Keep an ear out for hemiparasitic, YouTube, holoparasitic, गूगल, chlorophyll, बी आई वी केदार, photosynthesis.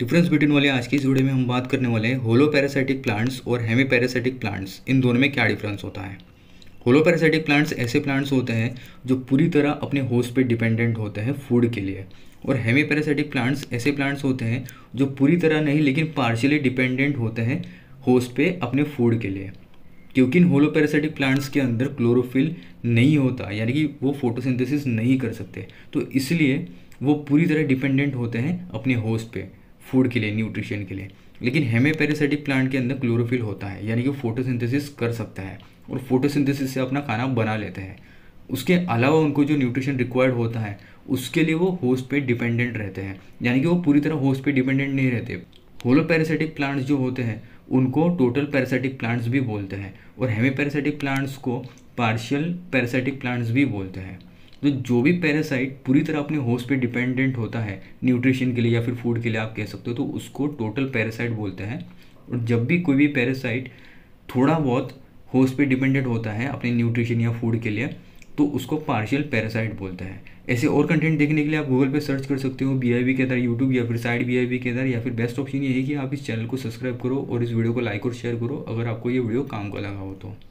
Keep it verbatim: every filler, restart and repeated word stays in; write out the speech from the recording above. Difference between वाले आज की इस वीडियो में हम बात करने वाले हैं होलोपैरासाइटिक प्लांट्स और हेमीपैरासाइटिक प्लांट्स, इन दोनों में क्या डिफरेंस होता है। होलोपैरासाइटिक प्लांट्स ऐसे प्लांट्स होते हैं जो पूरी तरह अपने होस्ट पे डिपेंडेंट होते हैं फूड के लिए, और हेमीपैरासाइटिक प्लांट्स ऐसे प्लांट्स होते हैं जो पूरी तरह नहीं लेकिन पार्शियली डिपेंडेंट होते हैं होस्ट पे अपने फूड के लिए, क्योंकि इन होलोपैरासाइटिक प्लांट्स के अंदर क्लोरोफिल नहीं होता, यानी कि वो फोटोसिंथेसिस नहीं कर सकते, तो इसलिए वो पूरी तरह डिपेंडेंट होते हैं अपने होस्ट पे फूड के लिए, न्यूट्रिशन के लिए। लेकिन हेमीपैरासाइटिक प्लांट के अंदर क्लोरोफिल होता है, यानी कि फोटोसिंथेसिस कर सकता है और फोटोसिंथेसिस से अपना खाना बना लेते हैं। उसके अलावा उनको जो न्यूट्रिशन रिक्वायर्ड होता है उसके लिए वो होस्ट पे डिपेंडेंट रहते हैं, यानी कि वो पूरी तरह होस्ट पे डिपेंडेंट नहीं रहते। होलोपैरासाइटिक प्लांट्स जो होते हैं उनको टोटल पैरासाइटिक प्लांट्स भी बोलते हैं, और हेमीपैरासाइटिक प्लांट्स को पार्शियल पैरासाइटिक प्लांट्स भी बोलते हैं। तो जो भी पैरासाइट पूरी तरह अपने होस्ट पे डिपेंडेंट होता है न्यूट्रिशन के लिए या फिर फूड के लिए आप कह सकते हो, तो उसको टोटल पैरासाइट बोलते हैं। और जब भी कोई भी पैरासाइट थोड़ा बहुत होस्ट पे डिपेंडेंट होता है अपने न्यूट्रिशन या फूड के लिए, तो उसको पार्शियल पैरासाइट बोलते हैं। ऐसे और कंटेंट देखने के लिए आप गूगल पे सर्च कर सकते हो बी आई वी केदार YouTube या फिर side बी आई वी केदार, या फिर बेस्ट ऑप्शन ये है कि आप इस चैनल को सब्सक्राइब करो और इस वीडियो को लाइक और शेयर करो अगर आपको ये वीडियो काम का लगा हो तो।